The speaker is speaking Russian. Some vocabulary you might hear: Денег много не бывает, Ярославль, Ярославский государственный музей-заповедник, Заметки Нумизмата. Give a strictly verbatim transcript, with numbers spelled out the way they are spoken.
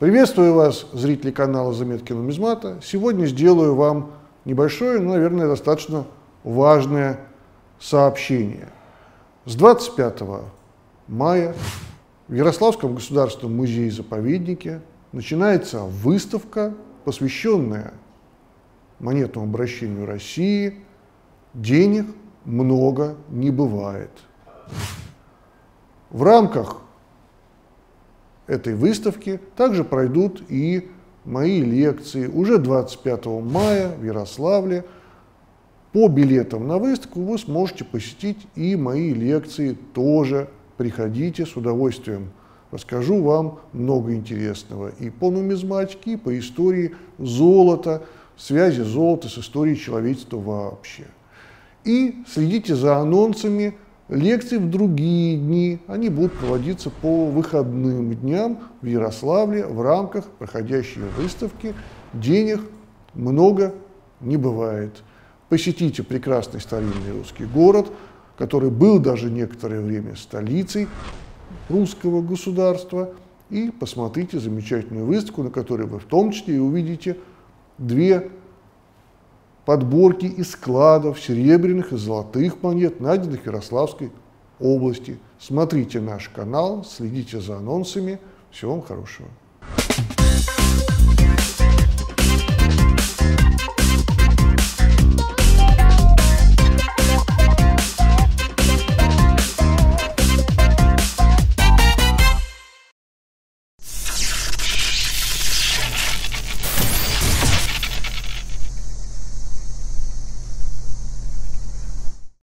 Приветствую вас, зрители канала «Заметки Нумизмата». Сегодня сделаю вам небольшое, но, наверное, достаточно важное сообщение. С двадцать пятого мая в Ярославском государственном музее-заповеднике начинается выставка, посвященная монетному обращению России «Денег много не бывает». В рамках этой выставки также пройдут и мои лекции уже двадцать пятого мая в Ярославле. По билетам на выставку вы сможете посетить и мои лекции тоже. Приходите, с удовольствием расскажу вам много интересного и по нумизматике, и по истории золота, связи золота с историей человечества вообще. И следите за анонсами. Лекции в другие дни, они будут проводиться по выходным дням в Ярославле в рамках проходящей выставки «Денег много не бывает». Посетите прекрасный старинный русский город, который был даже некоторое время столицей русского государства, и посмотрите замечательную выставку, на которой вы в том числе и увидите две подборки из складов серебряных и золотых монет, найденных в Ярославской области. Смотрите наш канал, следите за анонсами. Всего вам хорошего.